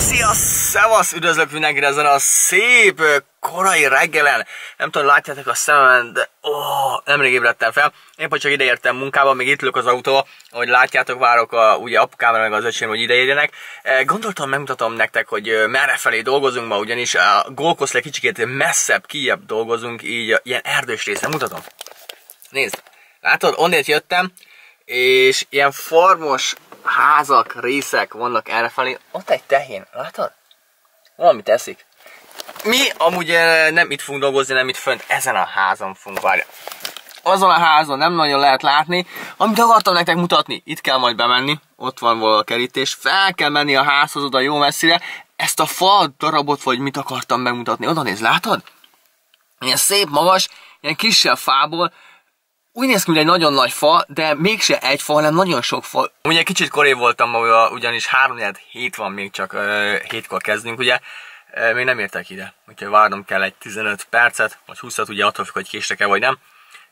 Hello, szia, szevasz, üdvözlök mindenkire ezen a szép korai reggelen. Nem tudom, látjátok a szememen, de nemrég ébredtem fel. Épp hogy csak ideértem munkába, még itt ülök az autóba, ahogy látjátok, várok ugye apukámra meg az öcsém, hogy ideérjenek. Gondoltam, megmutatom nektek, hogy merrefelé dolgozunk ma, ugyanis a Gólkoszle kicsikét messzebb, kijebb dolgozunk, így ilyen erdős részen mutatom. Nézd, látod, onnét jöttem, és ilyen farmos házak, részek vannak errefelé. Ott egy tehén, látod? Valamit eszik. Mi amúgy nem itt fogunk dolgozni, nem itt fönt, ezen a házon fogunk, várja. Azon a házon nem nagyon lehet látni, amit akartam nektek mutatni. Itt kell majd bemenni, ott van valahol a kerítés, fel kell menni a házhoz oda jó messzire. Ezt a fa darabot, vagy mit akartam megmutatni, oda néz, látod? Ilyen szép, magas, ilyen kisebb fából. Úgy néz ki, mint egy nagyon nagy fa, de mégse egy fa, hanem nagyon sok fa. Ugye kicsit korébb voltam maga, ugyanis 3-7 van még csak, 7-kor kezdünk, ugye. Még nem értek ide, úgyhogy várnom kell egy 15 percet, vagy 20-at, ugye attól függ, hogy késtek-e vagy nem.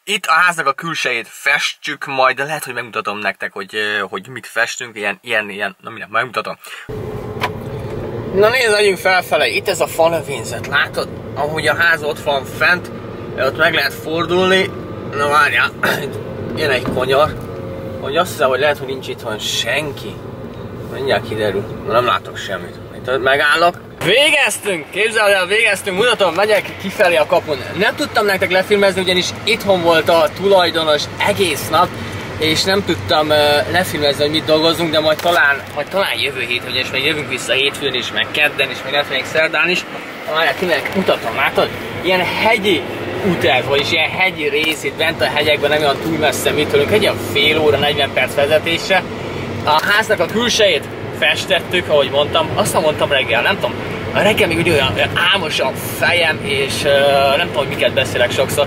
Itt a háznak a külsejét festjük majd, de lehet, hogy megmutatom nektek, hogy mit festünk, ilyen, na minden, megmutatom. Na nézd, megyünk felfele, itt ez a falövényzet, látod? Ahogy a ház ott van fent, ott meg lehet fordulni. Na várjál, jön egy konyar, hogy azt hiszem, hogy lehet, hogy nincs itthon senki. Mindjárt kiderül, na, nem látok semmit. Itt megállok. Végeztünk, képzeld el, végeztünk, mutatom, megyek kifelé a kapun. Nem tudtam nektek lefilmezni, ugyanis itthon volt a tulajdonos egész nap, és nem tudtam lefilmezni, hogy mit dolgozunk, de majd talán jövő héten, és még jövünk vissza hétfőn is, meg kedden is, meg nem szerdán is. Várjál, kinek mutatom, látod? Ilyen hegyi út, vagyis ilyen hegyi rész, itt bent a hegyekben, nem olyan túl messze mi tőlünk, egy ilyen fél óra, 40 perc vezetésre. A háznak a külsejét festettük, ahogy mondtam, azt mondtam reggel, nem tudom, a reggel még úgy olyan álmos a fejem, és nem tudom, miket beszélek sokszor.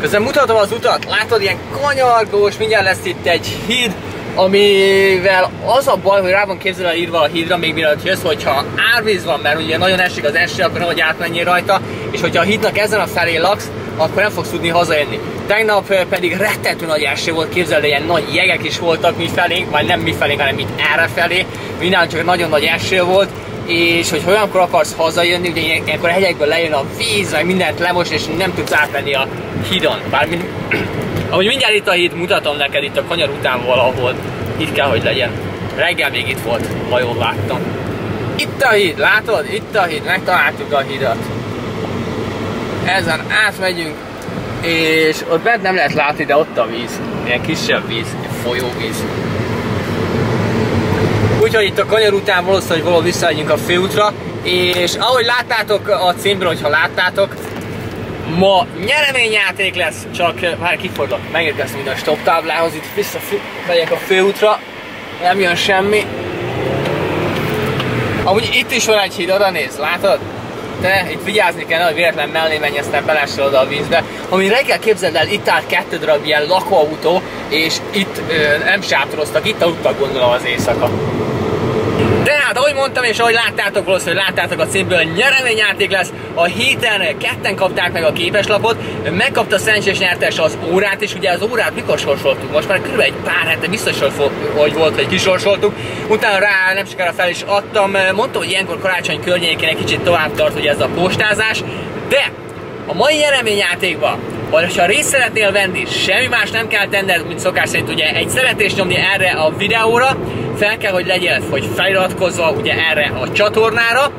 Közben mutatom az utat, látod, ilyen kanyargós, mindjárt lesz itt egy híd, amivel az a baj, hogy rá van képzelve írva a hídra, még mielőtt jössz, hogyha árvíz van, mert ugye nagyon esik az eső, akkor nehogy átmenjél rajta, és hogyha a hídnak ezen a felé laksz, akkor nem fogsz tudni hazajönni. Tegnap pedig rettentő nagy eső volt, képzeld, ilyen nagy jegek is voltak mi felénk, vagy nem mi felénk, hanem itt errefelé. Minden csak nagyon nagy eső volt, és hogy olyankor akarsz hazajönni, ugye ilyenkor a hegyekből lejön a víz, meg mindent lemos, és nem tudsz átmenni a hídon. Bármint, ahogy mindjárt itt a híd, mutatom neked itt a kanyar után valahol, itt kell, hogy legyen. Reggel még itt volt, ha jól láttam. Itt a híd, látod? Itt a híd, megtaláltuk a hídat. Ezen átmegyünk, és ott bent nem lehet látni, de ott a víz. Ilyen kisebb víz, folyóvíz. Úgyhogy itt a kanyar után valószínűleg valahol visszamegyünk a főútra, és ahogy láttátok a címből, hogyha láttátok, ma nyereményjáték lesz, csak már kifordulok, megérkeztünk ide a stop táblához, itt visszamegyek a főútra, nem jön semmi. Amúgy itt is van egy híd, oda néz, látod? De itt vigyázni kell, hogy véletlen mellé menj, aztán belessél oda a vízbe. Ami reggel, képzeld el, itt állt 2 darab ilyen lakóautó, és itt nem sátoroztak, itt aludtak, gondolom, az éjszaka. De hát, ahogy mondtam, és ahogy láttátok, valószínűleg láttátok a címből, nyereményjáték lesz. A héten 2-en kapták meg a képeslapot, megkapta a szerencsés nyertes az órát is. Ugye az órát mikor sorsoltuk? Most már kb. Egy pár hete biztos, hogy volt, hogy kisorsoltuk. Utána rá nem sokára fel is adtam. Mondta, hogy ilyenkor karácsony környékén egy kicsit tovább tart, hogy ez a postázás. De a mai nyereményjátékban, vagy ha részt szeretnél venni, semmi más nem kell tenned, mint szokás szerint ugye egy szeretést nyomni erre a videóra, fel kell, hogy legyél, hogy feliratkozva ugye erre a csatornára,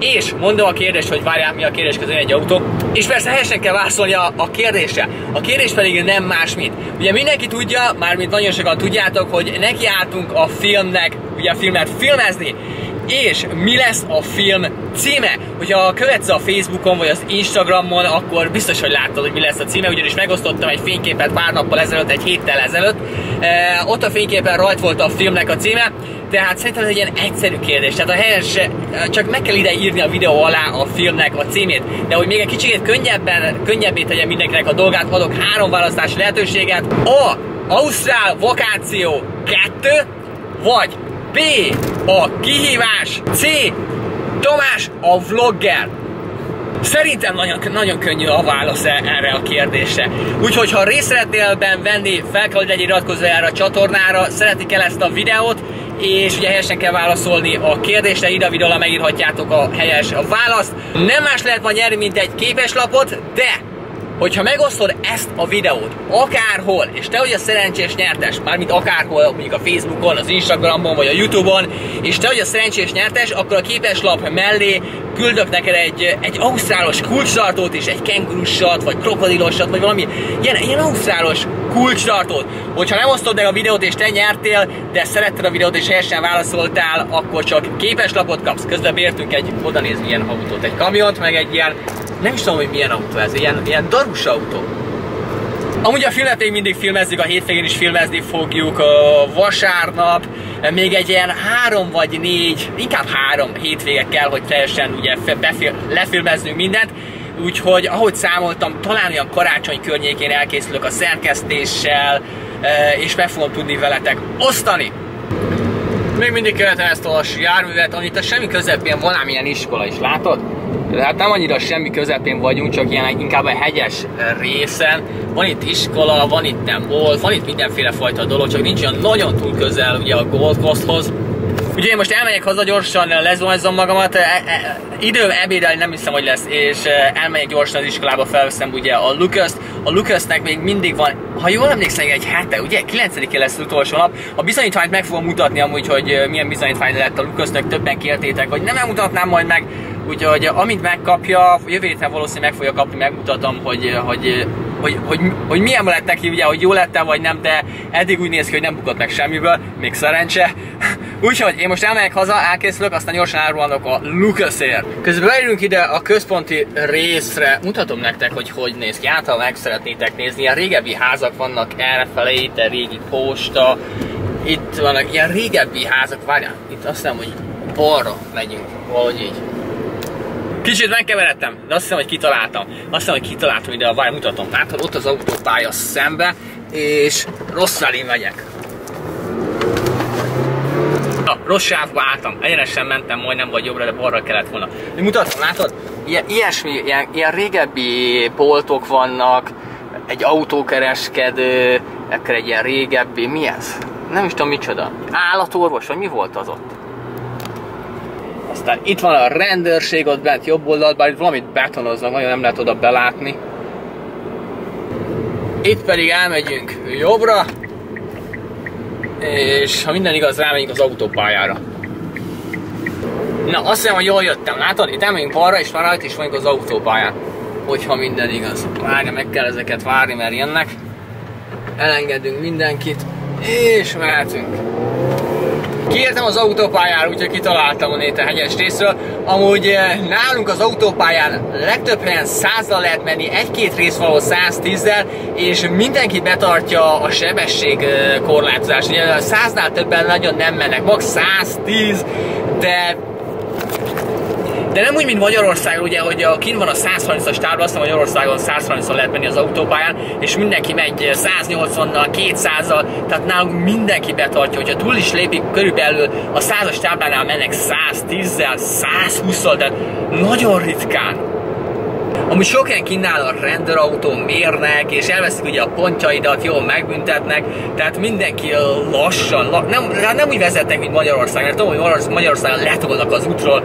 és mondom a kérdést, hogy várjál, mi a kérdés, közül egy autó, és persze helyesen kell válaszolni a kérdésre. A kérdés pedig nem más, mint. Ugye mindenki tudja, mármint nagyon sokan tudjátok, hogy nekiálltunk a filmnek, ugye a filmet filmezni, és mi lesz a film címe. Hogyha követsz a Facebookon vagy az Instagramon, akkor biztos, hogy láttad, hogy mi lesz a címe, ugyanis megosztottam egy fényképet pár nappal ezelőtt, egy héttel ezelőtt. Ott a fényképen rajt volt a filmnek a címe, tehát szerintem ez egy ilyen egyszerű kérdés. Tehát a helyes, csak meg kell ide írni a videó alá a filmnek a címét. De hogy még egy kicsit könnyebbé tegyen mindenkinek a dolgát, adok 3 választási lehetőséget. A. Ausztrál vakáció 2, vagy B. a kihívás, C. Tomás a vlogger. Szerintem nagyon könnyű a válasz erre a kérdésre. Úgyhogy ha részt szeretnél venni, fel kell, hogy legyél iratkozva erre a csatornára, szeretik el ezt a videót, és ugye helyesen kell válaszolni a kérdésre, ide-vidala megírhatjátok a helyes választ. Nem más lehet majd nyerni, mint egy képeslapot, de hogyha megosztod ezt a videót akárhol, és te vagy a szerencsés nyertes, mármint akárhol, mondjuk a Facebookon, az Instagramon vagy a Youtube-on, és te vagy a szerencsés nyertes, akkor a képeslap mellé küldök neked egy ausztrálos kulcstartót és egy kengurussat, vagy krokodilosat, vagy valami ilyen ausztrálos kulcstartót. Hogyha nem osztod meg a videót és te nyertél, de szeretted a videót és helyesen válaszoltál, akkor csak képeslapot kapsz. Közben bértünk egy, oda néz, ilyen autót, egy kamiont, meg egy ilyen, nem is tudom, hogy milyen autó ez, ilyen darus autó. Amúgy a filmet még mindig filmezzük, a hétvégén is filmezni fogjuk, vasárnap, még egy ilyen 3 vagy 4, inkább 3 hétvége kell, hogy teljesen ugye lefilmeznünk mindent. Úgyhogy ahogy számoltam, talán olyan karácsony környékén elkészülök a szerkesztéssel, és meg fogom tudni veletek osztani. Még mindig követem ezt a járművet, amit a semmi közepén van ám ilyen iskola is, látod? De hát nem annyira semmi közepén vagyunk, csak ilyen inkább a hegyes részen. Van itt iskola, van itt nem volt, van itt mindenféle fajta dolog, csak nincs olyan nagyon túl közel ugye a Gold Coasthoz. Ugye én most elmegyek haza, gyorsan lezonzom magamat, idő ebédelni nem hiszem, hogy lesz, és elmegyek gyorsan az iskolába, felveszem ugye a Lucast. A Lucasnek még mindig van, ha jól emlékszem, egy hete, ugye 9-én lesz az utolsó nap. A bizonyítványt meg fogom mutatni amúgy, hogy milyen bizonyítvány lett a Lucasnek, többen kértétek, hogy nem elmutatnám majd meg. Úgyhogy amint megkapja, jövő héten valószínűleg meg fogja kapni, megmutatom, hogy milyen lett neki, ugye, hogy jó lett-e vagy nem, de eddig úgy néz ki, hogy nem bukott meg semmiből, még szerencse. Úgyhogy én most elmegyek haza, elkészülök, aztán gyorsan elrohanok a Lucasért. Közben beérünk ide a központi részre, mutatom nektek, hogy hogy néz ki, által meg szeretnétek nézni, ilyen régebbi házak vannak errefelé, itt a régi posta, itt vannak ilyen régebbi házak, várjál, itt azt hiszem, hogy balra megyünk, valahogy így. Kicsit megkeveredtem, de azt hiszem, hogy kitaláltam. Ide a várj, mutatom. Látod, ott az autópálya szembe, és rossz felé megyek. Na, rossz sávba álltam. Egyenesen mentem, majdnem vagy jobbra, de balra kellett volna. Mutatom, látod? Ilyen régebbi boltok vannak, egy autókereskedő, ekkor egy ilyen régebbi, mi ez? Nem is tudom micsoda. Állatorvos, vagy mi volt az ott? Aztán itt van a rendőrség, ott bent jobb oldalt, bár itt valamit betonoznak, nagyon nem lehet oda belátni. Itt pedig elmegyünk jobbra, és ha minden igaz, rámegyünk az autópályára. Na, azt hiszem, hogy jól jöttem, látod? Itt elmegyünk balra, és már rajta is vagyunk az autópályán. Hogyha minden igaz. Várj, meg kell ezeket várni, mert jönnek. Elengedünk mindenkit, és mehetünk. Kiértem az autópályára, úgyhogy kitaláltam a hegyes részről. Amúgy nálunk az autópályán legtöbb helyen 100-al lehet menni, 1-2 rész való 110-del, és mindenki betartja a sebességkorlátozást. Ugye a 100-nál többen nagyon nem mennek, max 110, de nem úgy, mint Magyarországon, ugye, hogy kint van a 130-as tábla, aztán Magyarországon 130-on lehet menni az autópályán, és mindenki megy 180-nal, 200-al, tehát nálunk mindenki betartja, hogyha túl is lépik, körülbelül a 100-as táblánál mennek 110-zel, 120-al, de nagyon ritkán. Amúgy sok helyen kínál a rendőrautó, mérnek, és elveszik ugye a pontjaidat, jól megbüntetnek, tehát mindenki lassan, nem úgy vezetnek, mint Magyarországon, mert tudom, hogy Magyarországon letolnak az útról,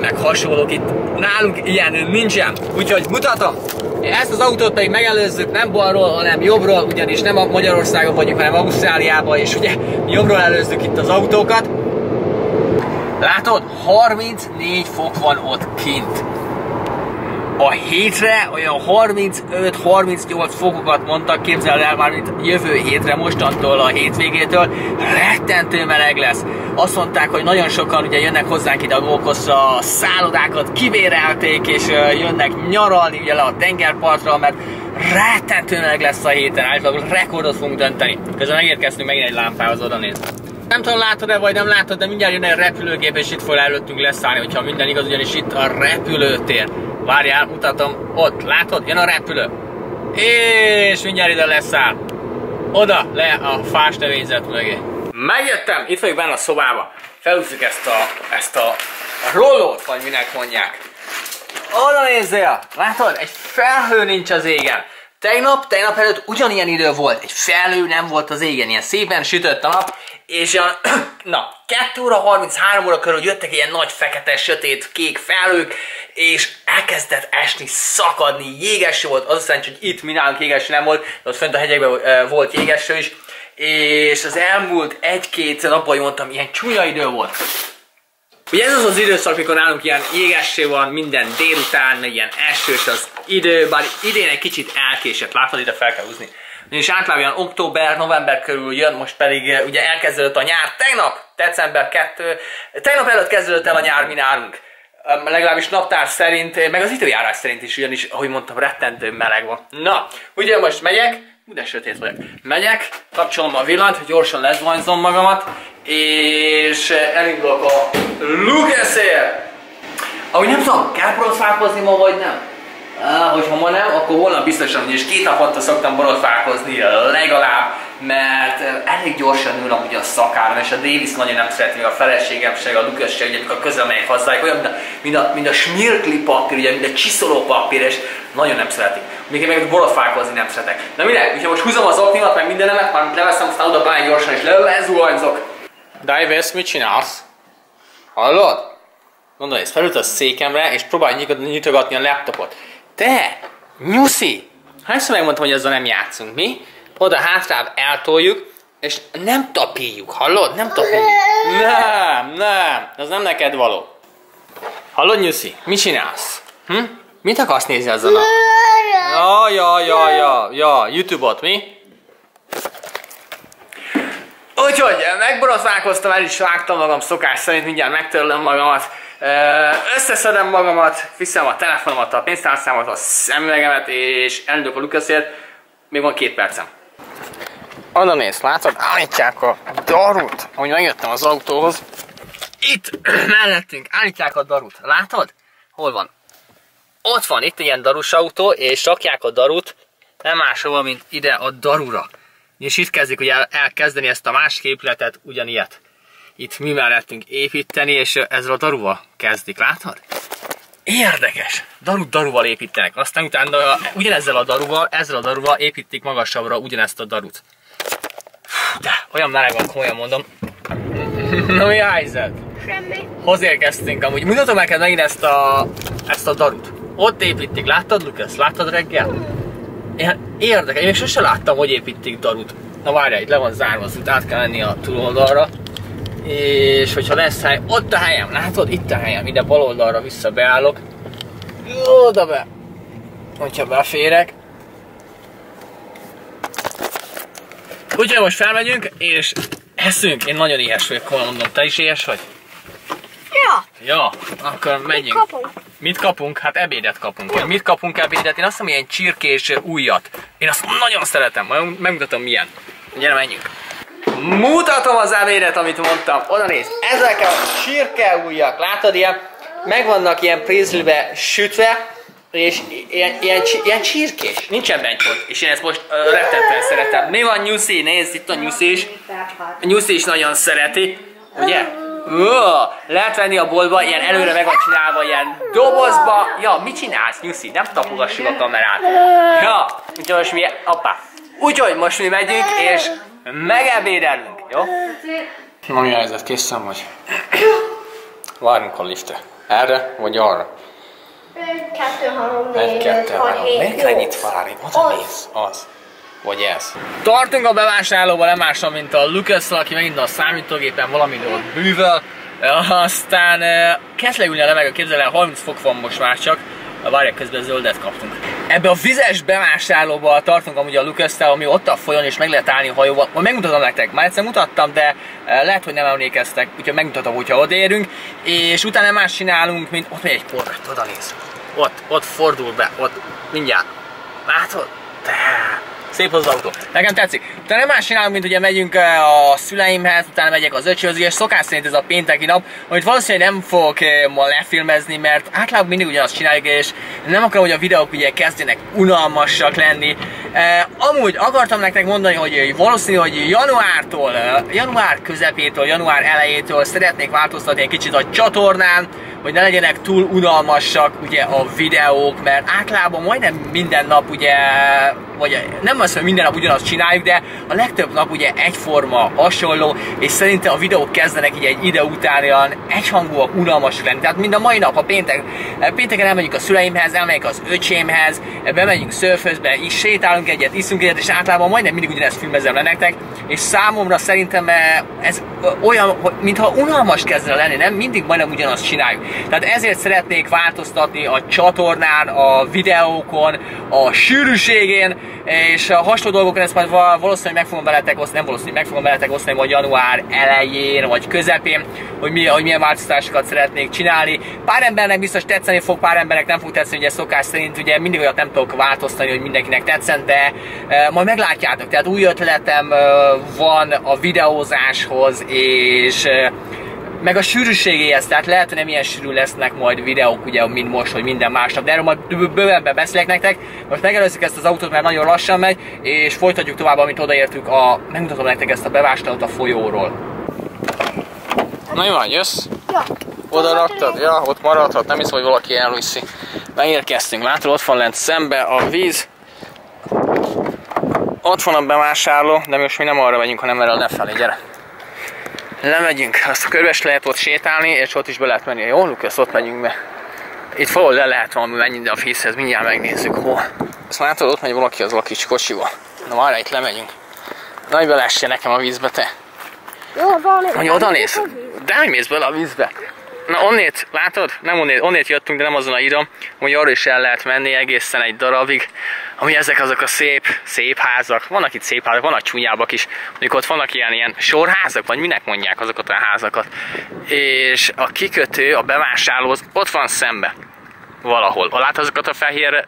meg hasonlók, itt nálunk ilyen nincsen, úgyhogy mutatom! Ezt az autót pedig megelőzzük, nem balról, hanem jobbról, ugyanis nem a Magyarországon vagyunk, hanem Ausztráliában, és ugye jobbról előzzük itt az autókat. Látod, 34 fok van ott kint. A hétre olyan 35-38 fokokat mondtak, képzeld el már, mint jövő hétre, mostantól a hétvégétől, rettentő meleg lesz. Azt mondták, hogy nagyon sokan ugye jönnek hozzánk ide a Gold Coastra, a szállodákat kibérelték, és jönnek nyaralni ugye le a tengerpartra, mert rettentő meleg lesz a héten, általában rekordot fogunk dönteni. Közben megérkeztünk megint egy lámpához, oda nézve. Nem tudom, látod-e vagy nem látod, de mindjárt jön egy repülőgép, és itt fog előttünk leszállni, hogyha minden igaz, ugyanis itt a repülőtér. Várjál, mutatom, ott, látod? Jön a repülő. És mindjárt ide leszáll. Oda, le a fás növényzet mögé. Megjöttem, itt vagyok benne a szobába. Felhúzzuk ezt a rollót, vagy minek mondják. Oda nézzél, látod? Egy felhő nincs az égen. Tegnap előtt ugyanilyen idő volt, egy felhő nem volt az égen, ilyen szépen sütött a nap, és ilyen, na, 2 óra, 33 óra körül jöttek ilyen nagy, fekete, sötét, kék felhők, és elkezdett esni, szakadni, jégeső volt, az aztán, hogy itt mi nálunk jégeső nem volt, de ott fent a hegyekben volt jégeső is, és az elmúlt 1-2 napban mondtam, ilyen csúnya idő volt. Ugye ez az az időszak, mikor nálunk ilyen jégessé van minden délután, meg ilyen esős az idő, bár idén egy kicsit elkésett, látod, ide fel kell húzni. És általában ilyen október, november körül jön, most pedig ugye elkezdődött a nyár, tegnap, december 2, tegnap előtt kezdődött el a nyár mi nálunk. Legalábbis naptár szerint, meg az időjárás szerint is, ugyanis, ahogy mondtam, rettentő meleg van. Na, ugye most megyek, de sötét vagyok. Megyek, kapcsolom a villanyt, hogy gyorsan lezvanyzom magamat, és elindulok a Lucasért! Ahogy nem tudom, kell borotválkozni ma vagy nem? Hogyha ma nem, akkor holnap biztosan, és 2 naponta szoktam borotválkozni legalább, mert elég gyorsan ülnek ugye a szakárom, és a Davis nagyon nem szereti, még a feleségem se, a Lucas se, ugye amikor közel megyek hozzájuk, olyan, mint a smirkli papír, ugye, mint a csiszoló papír, és nagyon nem szeretik. Még én meg borotválkozni nem szeretek. Na mindegy, úgyhogy most húzom az oknimat, meg mindenemet, már leveszem, aztán oda bány gyorsan, és lezuhanyzok. Davis, mit csinálsz? Hallod? Gondolj, ez felült a székemre, és próbálj nyitogatni a laptopot. Te! Nyuszi! Hányszor megmondtam, hogy ezzel nem játszunk, mi? Oda hátrább eltoljuk, és nem tapírjuk, hallod? Nem tapírjuk. Nem, ez nem neked való. Hallod, Nyuszi? Mit csinálsz? Hm? Mit akarsz nézni ezzel a... YouTube-ot, mi? Úgyhogy megborotválkoztam, el is vágtam magam szokás szerint, mindjárt megtörlöm magamat. Összeszedem magamat, viszem a telefonomat, a pénztárcámat, a szemüvegemet, és elindulok a Lucasért. Még van 2 percem. Oda néz, látod? Állítják a darut. Ahogy megjöttem az autóhoz. Itt mellettünk állítják a darut. Látod? Hol van? Ott van, itt ilyen darus autó, és rakják a darut nem máshova, mint ide a darura. És itt kezdik ugye elkezdeni ezt a másik épületet, ugyanilyet. Itt mi mellettünk építeni, és ezzel a daruval kezdik, látod? Érdekes! Darut-daruval építenek, aztán utána ugyanezzel a daruval, építik magasabbra ugyanezt a darut. De olyan meleg van, komolyan mondom. Na mi a helyzet? Semmi. Hozérkeztünk amúgy. Mutatom neked megint ezt a darut. Ott építik, láttad Lucas? Láttad reggel? Ilyen érdekes, én még sose láttam, hogy építik darut. Na várjál, itt le van zárva, az út át kell menni a túloldalra. És hogyha lesz hely, ott a helyem, látod? Itt a helyem, ide bal oldalra vissza beállok. Oda be! Hogyha beférek. Úgyhogy most felmegyünk, és eszünk. Én nagyon éhes vagyok, komolyan mondom, te is éhes vagy? Ja. Ja, akkor megyünk. Mit kapunk? Mit kapunk? Hát ebédet kapunk. Ja. Mit kapunk ebédet? Én azt hiszem, ilyen csirkés újat. Én azt nagyon szeretem, majd megmutatom milyen. Gyere, menjünk. Mutatom az ebédet, amit mondtam. Oda néz, ezek a csirkeújak, látod ilyen? Meg vannak ilyen prézlibe sütve, és ilyen csirkés. Nincsen bencsolt, és én ezt most rettetően szeretem. Mi van Nyuszi? Nézd, itt a Nyuszi is. Nyuszi is nagyon szereti, ugye? Lehet venni a boltba, ilyen előre meg van csinálva, ilyen dobozba. Ja, mit csinálsz Nyuszi? Nem tapogassuk a kamerát. Ja, úgyhogy most mi... Hoppá. Úgyhogy most mi megyünk, és... megebédelünk, jó? Na mi a helyzet? Készen vagy? Várunk a liftre. Erre vagy arra? 1, 2, 3, 4, 5, 6, 7, 8. Miért kell ennyit várni? Oda néz, az. Vagy ez. Tartunk a bevásárlóban, nem mással, mint a Lucas, aki megint a számítógépen valami ott bűvöl. Aztán kezd leülni a levegő, képzel el, 30 fok van most már csak. Várják, közben zöldet kaptunk. Ebbe a vizes bevásárlóba tartunk amúgy a Lucas-tel, ami ott a folyón, és meg lehet állni a hajóval. Majd megmutatom nektek, már egyszer mutattam, de lehet, hogy nem emlékeztek, úgyhogy megmutatom, hogyha odaérünk. És utána más csinálunk, mint ott megy egy korvett, oda néz. Ott fordul be, ott mindjárt. Látod? De. Szép az autó. Nekem tetszik. Utána más csinálunk, mint ugye megyünk a szüleimhez, utána megyek az öcséhöz, és szokás szerint ez a pénteki nap, amit valószínűleg nem fogok ma lefilmezni, mert általában mindig ugyanazt csináljuk, és nem akarom, hogy a videók ugye kezdjenek unalmasak lenni, Amúgy akartam nektek mondani, hogy valószínű, hogy január elejétől szeretnék változtatni egy kicsit a csatornán, hogy ne legyenek túl unalmasak ugye a videók, mert általában majdnem minden nap ugye, vagy nem azt, hogy minden nap ugyanazt csináljuk, de a legtöbb nap ugye egyforma, hasonló, és szerintem a videók kezdenek így egy ide után olyan egyhangúak, unalmas lenni. Tehát mind a mai nap, a pénteken elmegyünk a szüleimhez, elmegyünk az öcsémhez, bemegyünk szörfözbe, és sétálunk egyet, iszunk egyet, és általában majdnem mindig ugyanezt filmezem le nektek, és számomra szerintem ez olyan, mintha unalmas kezdene lenni, nem? Mindig majdnem ugyanazt csináljuk. Tehát ezért szeretnék változtatni a csatornán, a videókon, a sűrűségén, és a hasonló dolgokon, ezt majd valószínűleg meg fogom veletek osztani, majd január elején vagy közepén, hogy milyen változtatásokat szeretnék csinálni. Pár embernek biztos tetszeni fog, pár embernek nem fog tetszeni, ugye szokás szerint, ugye mindig olyat nem tudok változtatni, hogy mindenkinek tetszen, de majd meglátjátok. Tehát új ötletem van a videózáshoz, és meg a sűrűségéhez, tehát lehet, hogy nem ilyen sűrű lesznek majd videók, ugye, mint most, hogy minden másnap, de erről majd bővebben beszélek nektek. Most megelőzzük ezt az autót, mert nagyon lassan megy, és folytatjuk tovább, amit odaértünk, megmutatom nektek ezt a bevásárlót a folyóról. Na jó, jössz? Ja. Oda raktad? Ja, ott maradhat, nem hiszem, hogy valaki elviszi. Megérkeztünk, látod, ott van lent szembe a víz. Ott van a bevásárló, de most mi nem arra megyünk, hanem erre lefelé, gyere. Lemegyünk, azt a körös lehet ott sétálni, és ott is be lehet menni. Jó, Lucas, ott megyünk be. Itt valahol le lehet valami menni, de a vízhez mindjárt megnézzük, hol. Ezt látod, ott megy valaki az kicsi kocsival. Na várj, itt lemegyünk. Nagy belesse nekem a vízbe, te. Jó, valami. Oda néz. De hogy mész bele a vízbe? Na onnét, látod? Nem onnét jöttünk, de nem azon a hírom, hogy arra is el lehet menni egészen egy darabig. Ami ezek azok a szép házak. Vannak itt szép házak, vannak csúnyábbak is. Mondjuk ott vannak ilyen sorházak, vagy minek mondják azokat a házakat. És a kikötő, a bevásárlóhoz, ott van szembe. Valahol. Látod azokat a fehér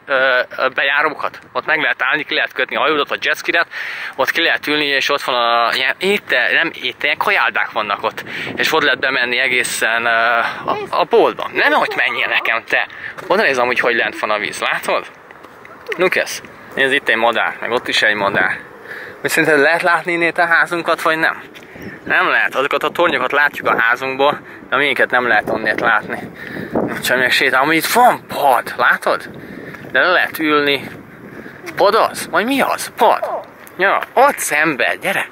bejárókat? Ott meg lehet állni, ki lehet kötni a hajódat, a jetskidet, ott ki lehet ülni, és ott van a ilyen kajáldák vannak ott. És ott lehet bemenni egészen a boltban. Nem, hogy menjél nekem, te. Oda nézem, hogy lent van a víz, látod? Lucas, nézd, itt egy madár, meg ott is egy madár. Hogy szerinted lehet látni innét a házunkat, vagy nem? Nem lehet, azokat a tornyokat látjuk a házunkból, de minket nem lehet onnét látni. Csak még sétál, ami itt van pad, látod? De le lehet ülni. Pad az? Vagy mi az? Pad? Ja, ott szembe, gyere!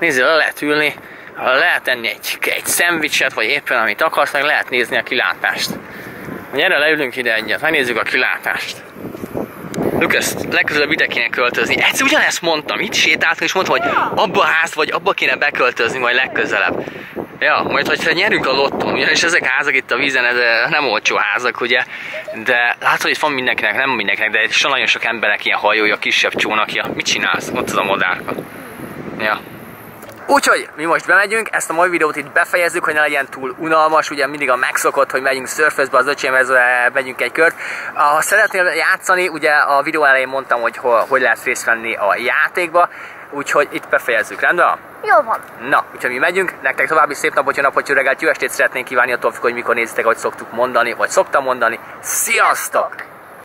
Nézzél, le lehet ülni, lehet enni egy szendvicset, vagy éppen amit akarsz, meg lehet nézni a kilátást. Gyere, leülünk ide egyet, megnézzük a kilátást. Lucas, legközelebb ide kéne költözni. Egyszer ugyanezt mondtam, itt sétáltam, és mondtam, hogy abba a ház, vagy abba kéne beköltözni majd legközelebb. Ja, majd hogyha nyerünk a lottón, ugyanis ezek házak itt a vízen, ez nem olcsó házak, ugye? De látod, itt van mindenkinek, nem mindenkinek, de itt nagyon sok embernek ilyen hajója, kisebb csónakja. Mit csinálsz? Ott az a modárka. Ja. Úgyhogy mi most bemegyünk, ezt a mai videót itt befejezzük, hogy ne legyen túl unalmas, ugye mindig a megszokott, hogy megyünk szörfözbe, az öcsémhez megyünk egy kört. Ha szeretnél játszani, ugye a videó elején mondtam, hogy hogy lehet részt venni a játékba, úgyhogy itt befejezzük, rendben? Jó van. Na, úgyhogy mi megyünk, nektek további szép napot, jó reggelt, jó estét szeretnénk kívánni, attól függ, hogy mikor nézitek, ahogy szoktuk mondani, vagy szoktam mondani. Sziasztok!